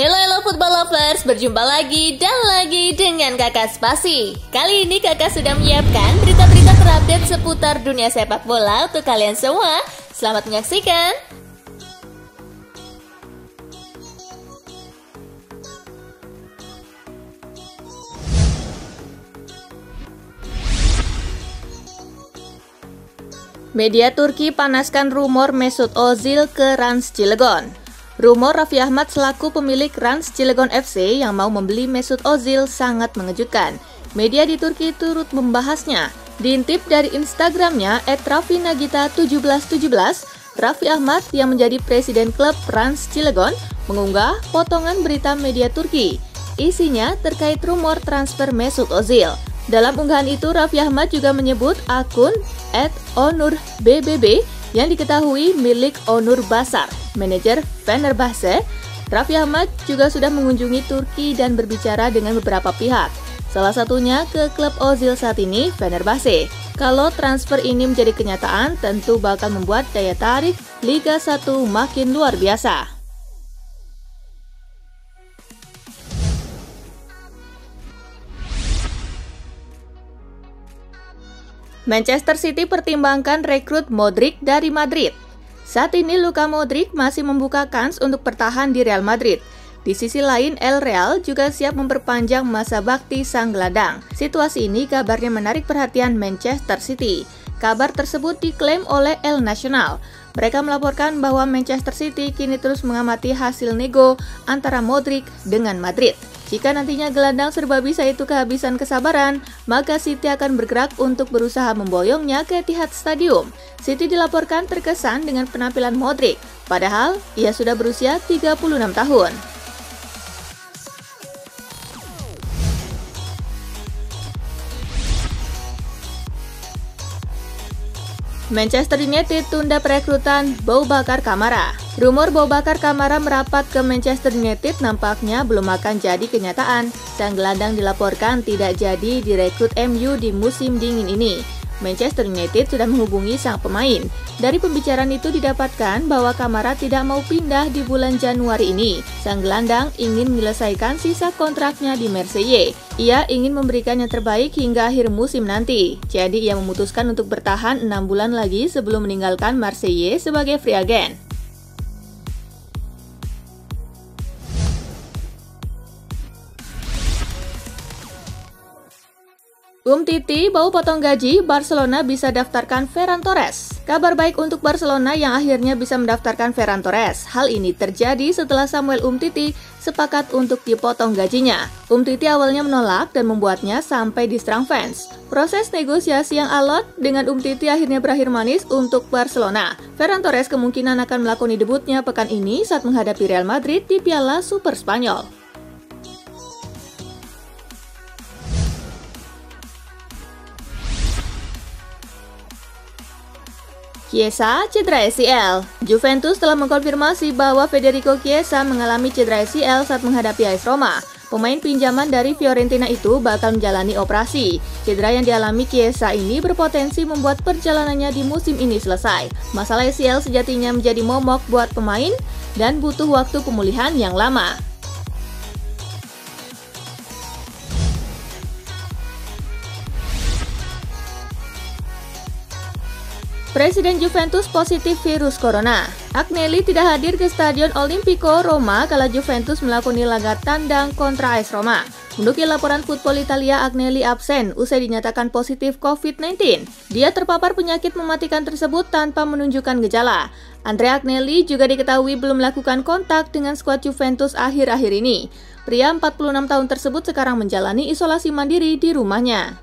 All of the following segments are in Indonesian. Hello football lovers, berjumpa lagi dan lagi dengan Kakak Sepasi. Kali ini Kakak sudah menyiapkan berita-berita terupdate seputar dunia sepak bola untuk kalian semua. Selamat menyaksikan. Media Turki panaskan rumor Mesut Ozil ke Rans Cilegon. Rumor Raffi Ahmad selaku pemilik Rans Cilegon FC yang mau membeli Mesut Ozil sangat mengejutkan. Media di Turki turut membahasnya. Diintip dari Instagramnya @raffinagita1717, Raffi Ahmad yang menjadi presiden klub Rans Cilegon mengunggah potongan berita media Turki. Isinya terkait rumor transfer Mesut Ozil. Dalam unggahan itu, Raffi Ahmad juga menyebut akun @onurBBB yang diketahui milik Onur Basar, manajer Fenerbahce. Raffi Ahmad juga sudah mengunjungi Turki dan berbicara dengan beberapa pihak. Salah satunya ke klub Ozil saat ini, Fenerbahce. Kalau transfer ini menjadi kenyataan, tentu bakal membuat daya tarik Liga 1 makin luar biasa. Manchester City pertimbangkan rekrut Modric dari Madrid. Saat ini Luka Modric masih membuka kans untuk bertahan di Real Madrid. Di sisi lain, El Real juga siap memperpanjang masa bakti sang gelandang. Situasi ini kabarnya menarik perhatian Manchester City. Kabar tersebut diklaim oleh El Nacional. Mereka melaporkan bahwa Manchester City kini terus mengamati hasil nego antara Modric dengan Madrid. Jika nantinya gelandang serba bisa itu kehabisan kesabaran, maka City akan bergerak untuk berusaha memboyongnya ke Etihad Stadium. City dilaporkan terkesan dengan penampilan Modric, padahal ia sudah berusia 36 tahun. Manchester United tunda perekrutan Boubacar Kamara. Rumor Boubacar Kamara merapat ke Manchester United nampaknya belum akan jadi kenyataan. Sang gelandang dilaporkan tidak jadi direkrut MU di musim dingin ini. Manchester United sudah menghubungi sang pemain. Dari pembicaraan itu didapatkan bahwa Kamara tidak mau pindah di bulan Januari ini. Sang gelandang ingin menyelesaikan sisa kontraknya di Marseille. Ia ingin memberikan yang terbaik hingga akhir musim nanti. Jadi ia memutuskan untuk bertahan 6 bulan lagi sebelum meninggalkan Marseille sebagai free agent. Umtiti bau potong gaji, Barcelona bisa daftarkan Ferran Torres. Kabar baik untuk Barcelona yang akhirnya bisa mendaftarkan Ferran Torres. Hal ini terjadi setelah Samuel Umtiti sepakat untuk dipotong gajinya. Umtiti awalnya menolak dan membuatnya sampai diserang fans. Proses negosiasi yang alot dengan Umtiti akhirnya berakhir manis untuk Barcelona. Ferran Torres kemungkinan akan melakoni debutnya pekan ini saat menghadapi Real Madrid di Piala Super Spanyol. Chiesa cedera ACL. Juventus telah mengkonfirmasi bahwa Federico Chiesa mengalami cedera ACL saat menghadapi AS Roma. Pemain pinjaman dari Fiorentina itu bakal menjalani operasi. Cedera yang dialami Chiesa ini berpotensi membuat perjalanannya di musim ini selesai. Masalah ACL sejatinya menjadi momok buat pemain dan butuh waktu pemulihan yang lama. Presiden Juventus positif virus corona. Agnelli tidak hadir ke Stadion Olimpico Roma kala Juventus melakoni laga tandang kontra AS Roma. Menduki laporan Football Italia, Agnelli absen usai dinyatakan positif COVID-19. Dia terpapar penyakit mematikan tersebut tanpa menunjukkan gejala. Andrea Agnelli juga diketahui belum melakukan kontak dengan skuad Juventus akhir-akhir ini. Pria 46 tahun tersebut sekarang menjalani isolasi mandiri di rumahnya.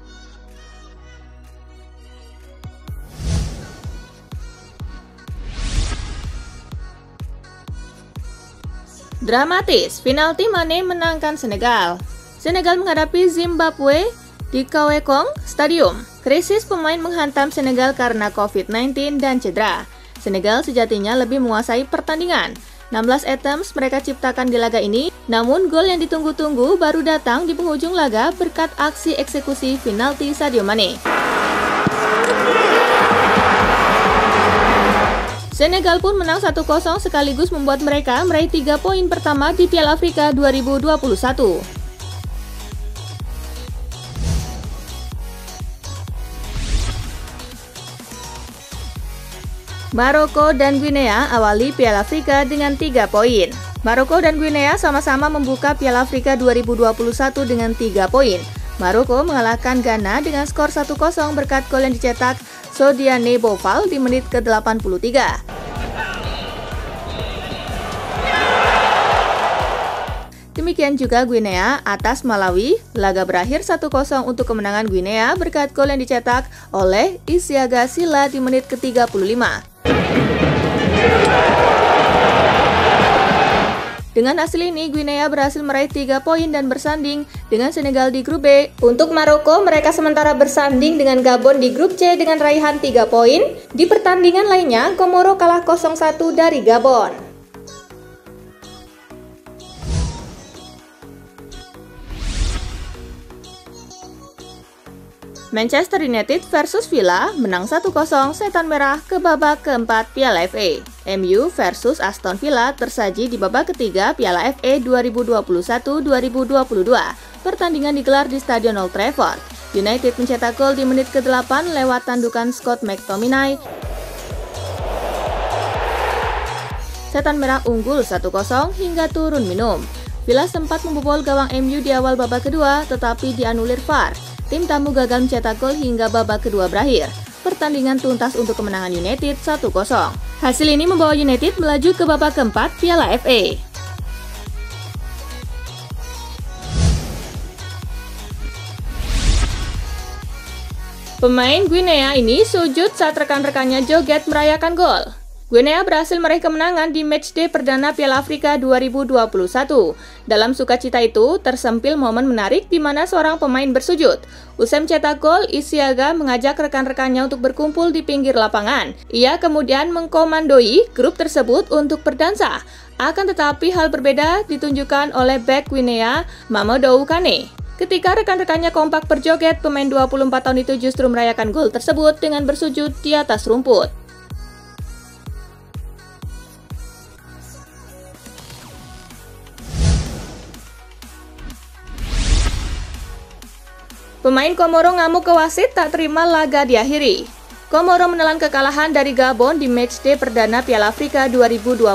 Dramatis, penalti Mane menangkan Senegal. Senegal menghadapi Zimbabwe di Kawekong Stadium. Krisis pemain menghantam Senegal karena COVID-19 dan cedera. Senegal sejatinya lebih menguasai pertandingan. 16 attempts mereka ciptakan di laga ini, namun gol yang ditunggu-tunggu baru datang di penghujung laga berkat aksi eksekusi penalti Sadio Mane. Senegal pun menang 1-0 sekaligus membuat mereka meraih 3 poin pertama di Piala Afrika 2021. Maroko dan Guinea awali Piala Afrika dengan 3 poin. Maroko dan Guinea sama-sama membuka Piala Afrika 2021 dengan 3 poin. Maroko mengalahkan Ghana dengan skor 1-0 berkat gol yang dicetak Sodiane Boval di menit ke-83. Demikian juga Guinea atas Malawi, laga berakhir 1-0 untuk kemenangan Guinea berkat gol yang dicetak oleh Isiaga Sila di menit ke-35. Dengan hasil ini, Guinea berhasil meraih 3 poin dan bersanding dengan Senegal di grup B. Untuk Maroko, mereka sementara bersanding dengan Gabon di grup C dengan raihan 3 poin. Di pertandingan lainnya, Komoro kalah 0-1 dari Gabon. Manchester United versus Villa menang 1-0 setan merah ke babak keempat Piala FA. MU versus Aston Villa tersaji di babak ketiga Piala FA 2021-2022. Pertandingan digelar di Stadion Old Trafford. United mencetak gol di menit ke-8 lewat tandukan Scott McTominay. Setan merah unggul 1-0 hingga turun minum. Villa sempat membobol gawang MU di awal babak kedua tetapi dianulir VAR. Tim tamu gagal mencetak gol hingga babak kedua berakhir. Pertandingan tuntas untuk kemenangan United 1-0. Hasil ini membawa United melaju ke babak keempat Piala FA. Pemain Guinea ini sujud saat rekan-rekannya joget merayakan gol. Guinea berhasil meraih kemenangan di matchday perdana Piala Afrika 2021. Dalam sukacita itu, tersempil momen menarik di mana seorang pemain bersujud. Usai mencetak gol, Isiaga mengajak rekan-rekannya untuk berkumpul di pinggir lapangan. Ia kemudian mengkomandoi grup tersebut untuk berdansa. Akan tetapi hal berbeda ditunjukkan oleh bek Guinea, Mamadou Kane. Ketika rekan-rekannya kompak berjoget, pemain 24 tahun itu justru merayakan gol tersebut dengan bersujud di atas rumput. Pemain Komoro ngamuk ke wasit tak terima laga diakhiri. Komoro menelan kekalahan dari Gabon di matchday perdana Piala Afrika 2021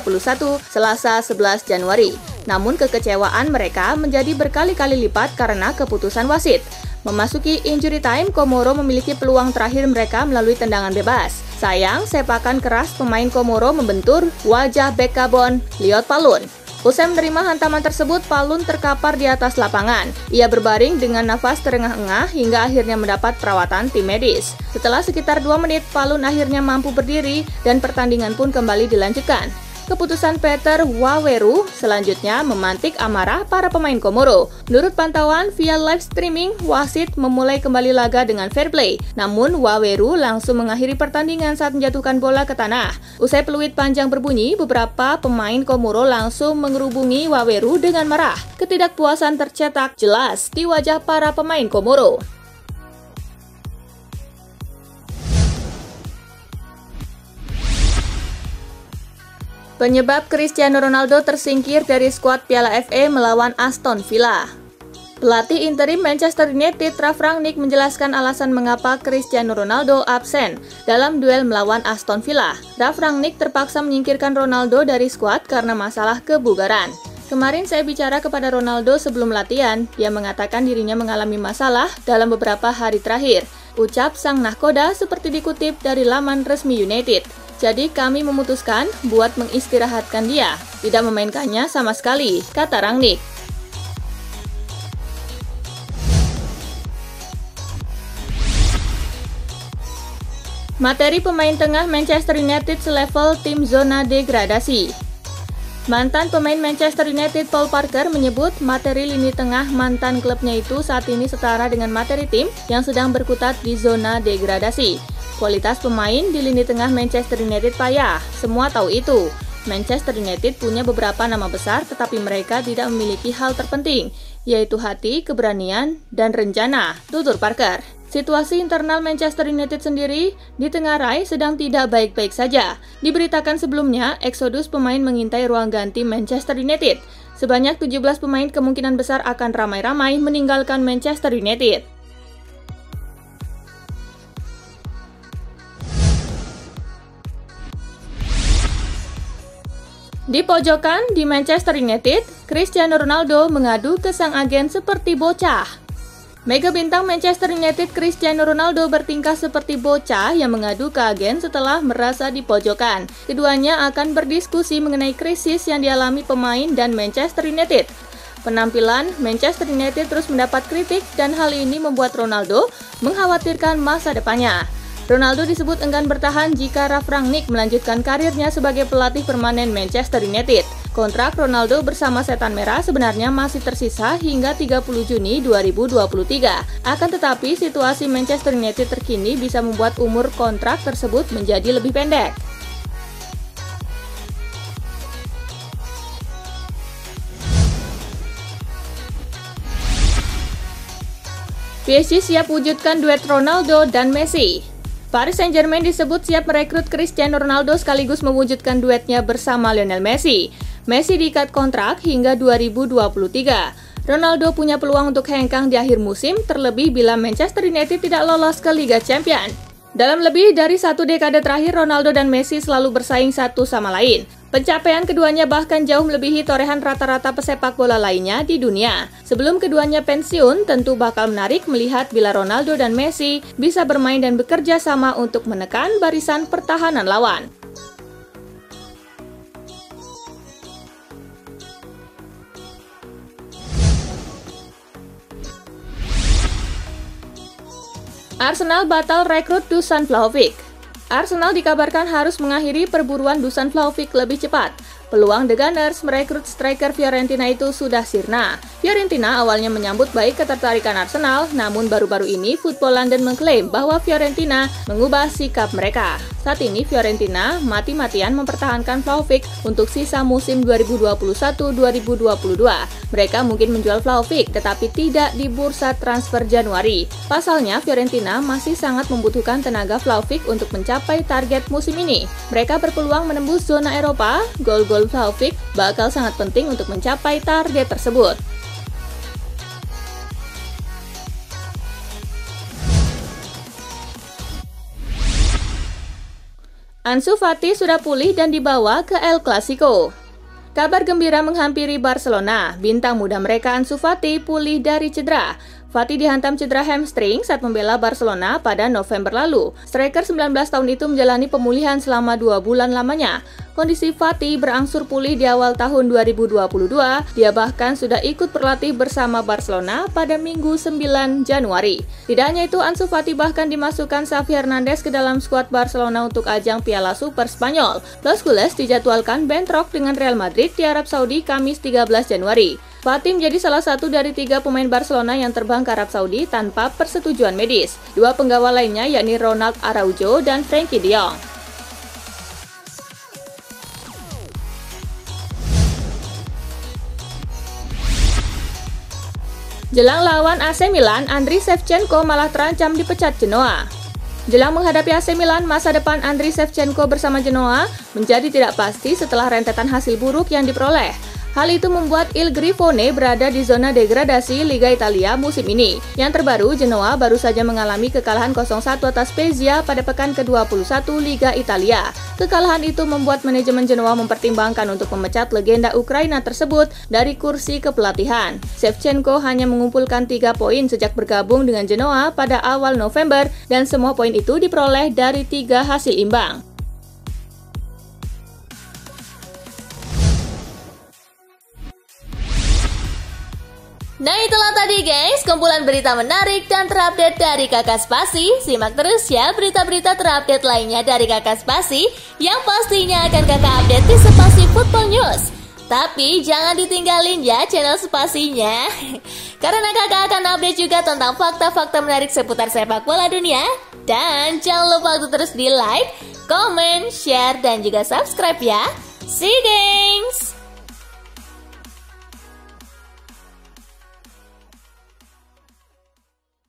Selasa 11 Januari. Namun kekecewaan mereka menjadi berkali-kali lipat karena keputusan wasit. Memasuki injury time, Komoro memiliki peluang terakhir mereka melalui tendangan bebas. Sayang, sepakan keras pemain Komoro membentur wajah bek Gabon, Liod Palun. Usai menerima hantaman tersebut, Palun terkapar di atas lapangan. Ia berbaring dengan nafas terengah-engah hingga akhirnya mendapat perawatan tim medis. Setelah sekitar 2 menit, Palun akhirnya mampu berdiri dan pertandingan pun kembali dilanjutkan. Keputusan Peter Waweru selanjutnya memantik amarah para pemain Komoro. Menurut pantauan via live streaming, wasit memulai kembali laga dengan fair play. Namun, Waweru langsung mengakhiri pertandingan saat menjatuhkan bola ke tanah. Usai peluit panjang berbunyi, beberapa pemain Komoro langsung mengerubungi Waweru dengan marah. Ketidakpuasan tercetak jelas di wajah para pemain Komoro. Penyebab Cristiano Ronaldo tersingkir dari skuad Piala FA melawan Aston Villa. Pelatih interim Manchester United, Ralf Rangnick, menjelaskan alasan mengapa Cristiano Ronaldo absen dalam duel melawan Aston Villa. Ralf Rangnick terpaksa menyingkirkan Ronaldo dari skuad karena masalah kebugaran. Kemarin saya bicara kepada Ronaldo sebelum latihan, dia mengatakan dirinya mengalami masalah dalam beberapa hari terakhir, ucap sang nahkoda seperti dikutip dari laman resmi United. Jadi kami memutuskan buat mengistirahatkan dia, tidak memainkannya sama sekali, kata Rangnick. Materi pemain tengah Manchester United selevel tim zona degradasi. Mantan pemain Manchester United Paul Parker menyebut materi lini tengah mantan klubnya itu saat ini setara dengan materi tim yang sedang berkutat di zona degradasi. Kualitas pemain di lini tengah Manchester United payah, semua tahu itu. Manchester United punya beberapa nama besar tetapi mereka tidak memiliki hal terpenting, yaitu hati, keberanian, dan rencana, tutur Parker. Situasi internal Manchester United sendiri ditengarai sedang tidak baik-baik saja. Diberitakan sebelumnya, eksodus pemain mengintai ruang ganti Manchester United. Sebanyak 17 pemain kemungkinan besar akan ramai-ramai meninggalkan Manchester United. Di pojokan di Manchester United, Cristiano Ronaldo mengadu ke sang agen seperti bocah. Mega bintang Manchester United Cristiano Ronaldo bertingkah seperti bocah yang mengadu ke agen setelah merasa dipojokkan. Keduanya akan berdiskusi mengenai krisis yang dialami pemain dan Manchester United. Penampilan Manchester United terus mendapat kritik dan hal ini membuat Ronaldo mengkhawatirkan masa depannya. Ronaldo disebut enggan bertahan jika Ralf Rangnick melanjutkan karirnya sebagai pelatih permanen Manchester United. Kontrak Ronaldo bersama Setan Merah sebenarnya masih tersisa hingga 30 Juni 2023. Akan tetapi, situasi Manchester United terkini bisa membuat umur kontrak tersebut menjadi lebih pendek. PSG siap wujudkan duet Ronaldo dan Messi. Paris Saint-Germain disebut siap merekrut Cristiano Ronaldo sekaligus mewujudkan duetnya bersama Lionel Messi. Messi diikat kontrak hingga 2023. Ronaldo punya peluang untuk hengkang di akhir musim, terlebih bila Manchester United tidak lolos ke Liga Champions. Dalam lebih dari satu dekade terakhir, Ronaldo dan Messi selalu bersaing satu sama lain. Pencapaian keduanya bahkan jauh melebihi torehan rata-rata pesepak bola lainnya di dunia. Sebelum keduanya pensiun, tentu bakal menarik melihat bila Ronaldo dan Messi bisa bermain dan bekerja sama untuk menekan barisan pertahanan lawan. Arsenal batal rekrut Dusan Vlahovic. Arsenal dikabarkan harus mengakhiri perburuan Dusan Vlahovic lebih cepat. Peluang The Gunners merekrut striker Fiorentina itu sudah sirna. Fiorentina awalnya menyambut baik ketertarikan Arsenal, namun baru-baru ini Football London mengklaim bahwa Fiorentina mengubah sikap mereka. Saat ini Fiorentina mati-matian mempertahankan Vlahovic untuk sisa musim 2021-2022. Mereka mungkin menjual Vlahovic, tetapi tidak di bursa transfer Januari. Pasalnya, Fiorentina masih sangat membutuhkan tenaga Vlahovic untuk mencapai target musim ini. Mereka berpeluang menembus zona Eropa. Gol-gol Vlahovic bakal sangat penting untuk mencapai target tersebut. Ansu Fati sudah pulih dan dibawa ke El Clasico. Kabar gembira menghampiri Barcelona. Bintang muda mereka Ansu Fati pulih dari cedera. Fati dihantam cedera hamstring saat membela Barcelona pada November lalu. Striker 19 tahun itu menjalani pemulihan selama 2 bulan lamanya. Kondisi Fati berangsur pulih di awal tahun 2022. Dia bahkan sudah ikut berlatih bersama Barcelona pada Minggu 9 Januari. Tidak hanya itu, Ansu Fati bahkan dimasukkan Xavi Hernandez ke dalam skuad Barcelona untuk ajang Piala Super Spanyol. Los Gules dijadwalkan bentrok dengan Real Madrid di Arab Saudi Kamis 13 Januari. Fati menjadi salah satu dari 3 pemain Barcelona yang terbang ke Arab Saudi tanpa persetujuan medis. 2 penggawa lainnya yakni Ronald Araujo dan Frenkie de Jong. Jelang lawan AC Milan, Andriy Shevchenko malah terancam dipecat Genoa. Jelang menghadapi AC Milan, masa depan Andriy Shevchenko bersama Genoa menjadi tidak pasti setelah rentetan hasil buruk yang diperoleh. Hal itu membuat Il Grifone berada di zona degradasi Liga Italia musim ini. Yang terbaru, Genoa baru saja mengalami kekalahan 0-1 atas Spezia pada pekan ke-21 Liga Italia. Kekalahan itu membuat manajemen Genoa mempertimbangkan untuk memecat legenda Ukraina tersebut dari kursi kepelatihan. Shevchenko hanya mengumpulkan 3 poin sejak bergabung dengan Genoa pada awal November dan semua poin itu diperoleh dari 3 hasil imbang. Nah, itulah tadi guys, kumpulan berita menarik dan terupdate dari Kakak Sepasi. Simak terus ya berita-berita terupdate lainnya dari Kakak Sepasi yang pastinya akan Kakak update di Sepasi Football News. Tapi jangan ditinggalin ya channel Sepasinya, karena Kakak akan update juga tentang fakta-fakta menarik seputar sepak bola dunia. Dan jangan lupa untuk terus di like, comment, share, dan juga subscribe ya. See you guys!